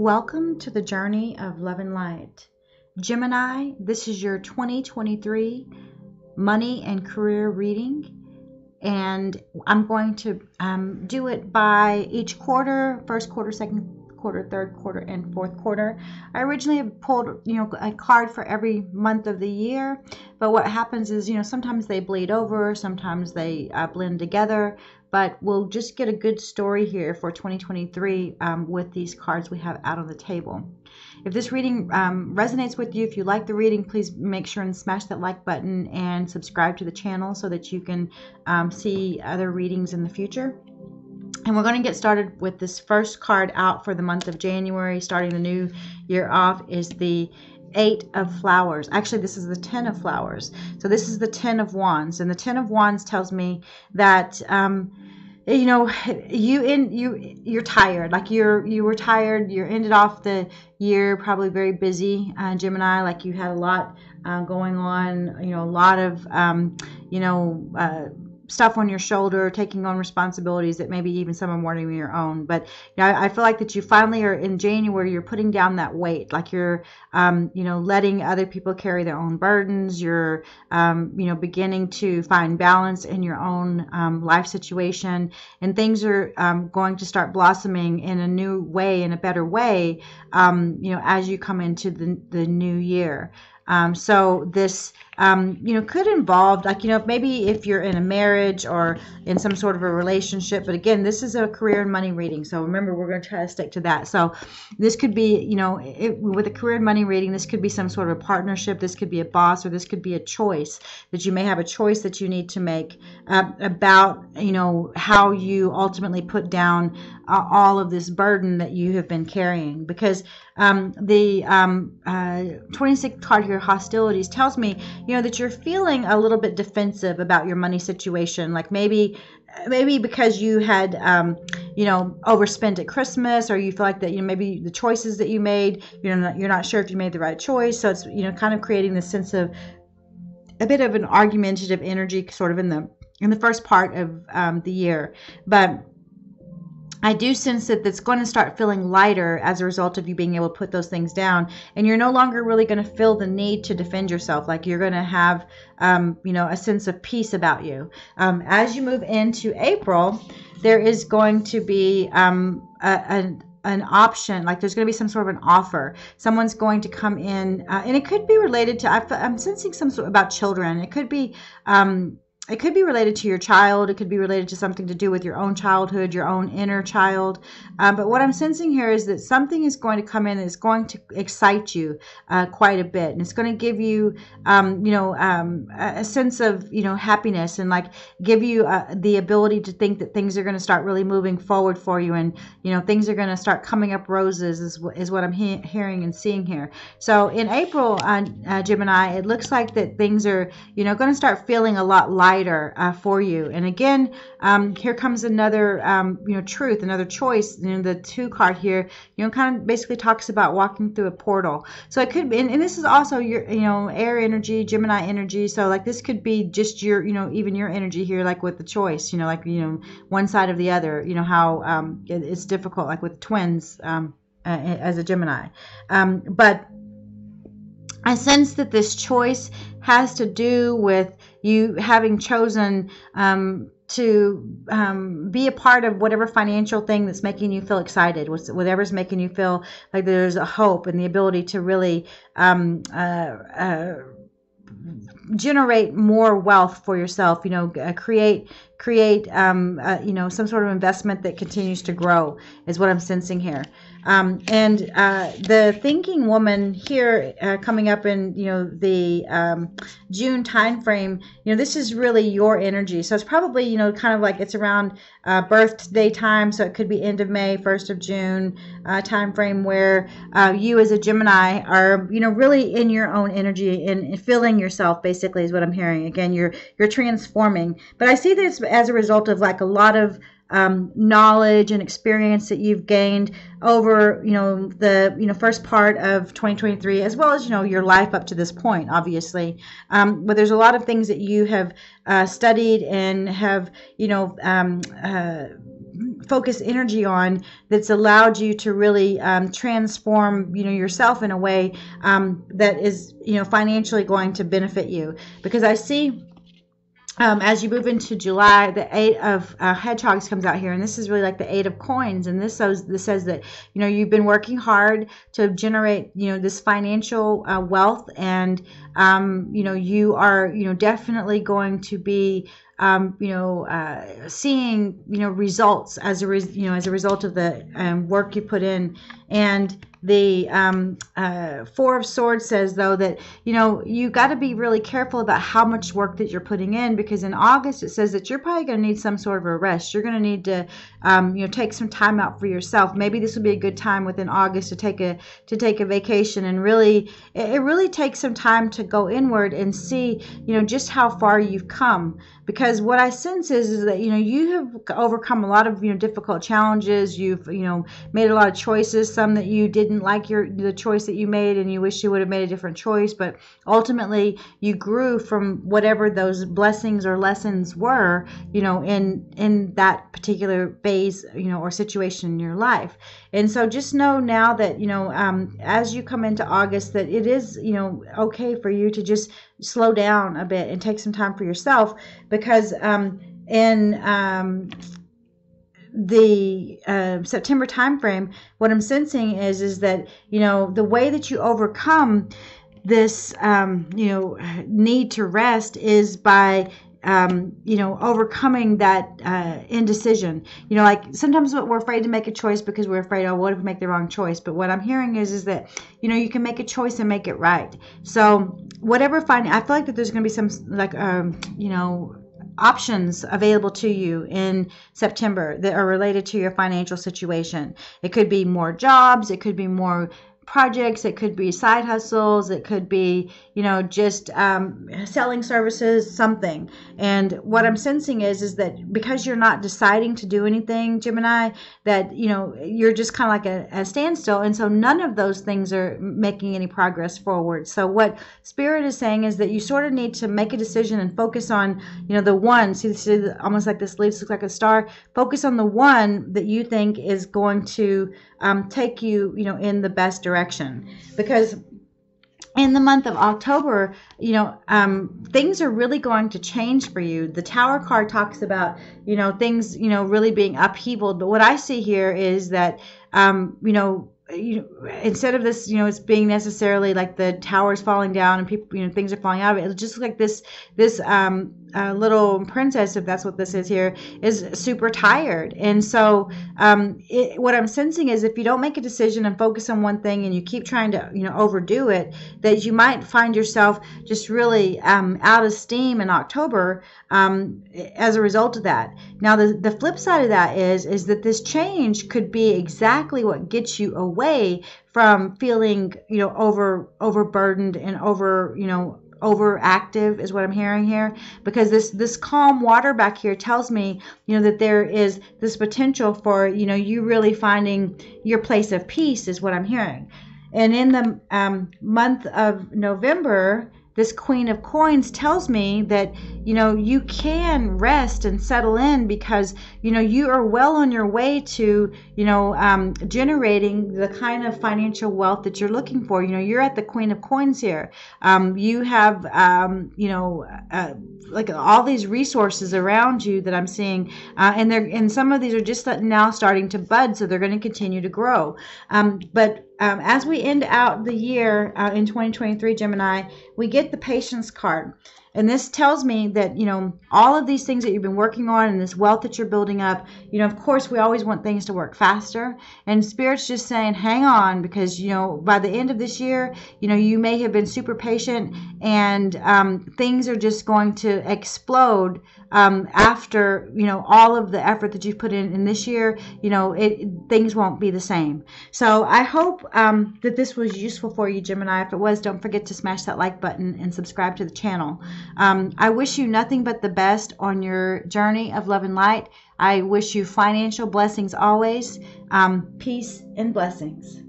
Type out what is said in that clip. Welcome to the Journey of Love and Light. Gemini, this is your 2023 money and career reading, and I'm going to do it by each quarter, first quarter, second quarter, third quarter, and fourth quarter. I originally pulled, a card for every month of the year, but what happens is, sometimes they bleed over, sometimes they blend together. But we'll just get a good story here for 2023 with these cards we have out on the table. If this reading resonates with you, if you like the reading, please make sure and smash that like button and subscribe to the channel so that you can see other readings in the future. And we're going to get started with this first card out for the month of January, starting the new year off, is the 8 of Flowers. Actually, this is the 10 of Flowers. So this is the 10 of Wands, and the 10 of Wands tells me that you're tired. Like you were tired. You ended off the year probably very busy, Gemini. Like you had a lot going on. A lot of stuff on your shoulder, taking on responsibilities that maybe even some are more than your own. But I feel like that you finally are in January. You're putting down that weight, like you're, letting other people carry their own burdens. You're, beginning to find balance in your own life situation, and things are going to start blossoming in a new way, in a better way, as you come into the new year. So this, could involve, like, maybe if you're in a marriage or in some sort of a relationship, but again, this is a career and money reading. So remember, we're going to try to stick to that. So this could be, with a career and money reading, this could be some sort of a partnership. This could be a boss, or this could be a choice that you may have, a choice that you need to make about, how you ultimately put down all of this burden that you have been carrying. Because the 26th card here, Hostilities, tells me, that you're feeling a little bit defensive about your money situation. Like maybe because you had, overspent at Christmas, or you feel like that, maybe the choices that you made, you're not sure if you made the right choice. So it's, kind of creating this sense of a bit of an argumentative energy sort of in the first part of the year. But I do sense that that's going to start feeling lighter as a result of you being able to put those things down, and you're no longer really going to feel the need to defend yourself. Like you're going to have, a sense of peace about you. As you move into April, there is going to be an option, like there's going to be some sort of an offer. Someone's going to come in, and it could be related to, I'm sensing some sort about children. It could be, it could be related to your child. It could be related to something to do with your own childhood, your own inner child. But what I'm sensing here is that something is going to come in that's going to excite you quite a bit. And it's going to give you, a sense of, happiness, and like give you the ability to think that things are going to start really moving forward for you. And, things are going to start coming up roses is what I'm hearing and seeing here. So in April, Gemini, it looks like that things are, going to start feeling a lot lighter. For you. And again, here comes another, truth, another choice. The 2 card here, kind of basically talks about walking through a portal. So it could be, and this is also your, air energy, Gemini energy. So like this could be just your, even your energy here, like with the choice, like, one side of the other, how it's difficult, like with twins as a Gemini. But I sense that this choice has to do with you having chosen to be a part of whatever financial thing that's making you feel excited, whatever's making you feel like there's a hope and the ability to really generate more wealth for yourself, create some sort of investment that continues to grow is what I'm sensing here. The thinking woman here, coming up in, the June time frame, this is really your energy. So it's probably, kind of like it's around birthday time. So it could be end of May, 1st of June time frame, where you as a Gemini are, really in your own energy and feeling yourself, basically, is what I'm hearing. Again, you're transforming. But I see that it's as a result of like a lot of knowledge and experience that you've gained over, the, first part of 2023, as well as, your life up to this point, obviously. But there's a lot of things that you have studied and have, focus energy on that's allowed you to really transform, yourself in a way that is, financially going to benefit you. Because I see as you move into July, the Eight of Hedgehogs comes out here, and this is really like the Eight of Coins, and this says that you've been working hard to generate this financial wealth, and you are definitely going to be seeing results as a result of the work you put in. And the Four of Swords says, though, that you got to be really careful about how much work that you're putting in, because in August it says that you're probably going to need some sort of a rest. You're going to need to take some time out for yourself. Maybe this would be a good time within August to take a vacation, and really it really takes some time to go inward and see just how far you've come. Because what I sense is that you have overcome a lot of difficult challenges. You've made a lot of choices, some that you did. Didn't like the choice that you made, and you wish you would have made a different choice, but ultimately you grew from whatever those blessings or lessons were, in that particular phase, or situation in your life. And so just know now that as you come into August, that it is okay for you to just slow down a bit and take some time for yourself, because the September time frame, what I'm sensing is that the way that you overcome this need to rest is by overcoming that indecision. Like sometimes we're afraid to make a choice because we're afraid, oh, what if we make the wrong choice? But what I'm hearing is that you can make a choice and make it right. So whatever I feel like that there's going to be some like options available to you in September that are related to your financial situation. It could be more jobs, it could be more projects, it could be side hustles, it could be just selling services, something. And what I'm sensing is that because you're not deciding to do anything, Gemini, that you're just kind of like a standstill, and so none of those things are making any progress forward. So what Spirit is saying is that you sort of need to make a decision and focus on the one. See almost like this leaf looks like a star. Focus on the one that you think is going to take you in the best direction. Because in the month of October, things are really going to change for you. The Tower card talks about, things, really being upheavaled. But what I see here is that, instead of this, it's being necessarily like the towers falling down and people, things are falling out of it. It's just like this little princess, if that's what this is here, is super tired. And so what I'm sensing is if you don't make a decision and focus on one thing and you keep trying to, overdo it, that you might find yourself just really out of steam in October as a result of that. Now, the flip side of that is that this change could be exactly what gets you away from feeling, overburdened and overactive is what I'm hearing here, because this calm water back here tells me, that there is this potential for, you really finding your place of peace is what I'm hearing. And in the month of November, this Queen of Coins tells me that, you can rest and settle in because, you are well on your way to, generating the kind of financial wealth that you're looking for. You're at the Queen of Coins here. You have, like all these resources around you that I'm seeing. And some of these are just now starting to bud, so they're going to continue to grow. But as we end out the year in 2023, Gemini, we get the Patience card. And this tells me that, all of these things that you've been working on and this wealth that you're building up, of course, we always want things to work faster. And Spirit's just saying, hang on, because, by the end of this year, you may have been super patient and things are just going to explode after, all of the effort that you've put in this year. Things won't be the same. So I hope that this was useful for you, Gemini. If it was, don't forget to smash that like button and subscribe to the channel. I wish you nothing but the best on your journey of love and light. I wish you financial blessings always, peace and blessings.